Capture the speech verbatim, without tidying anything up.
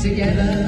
Together.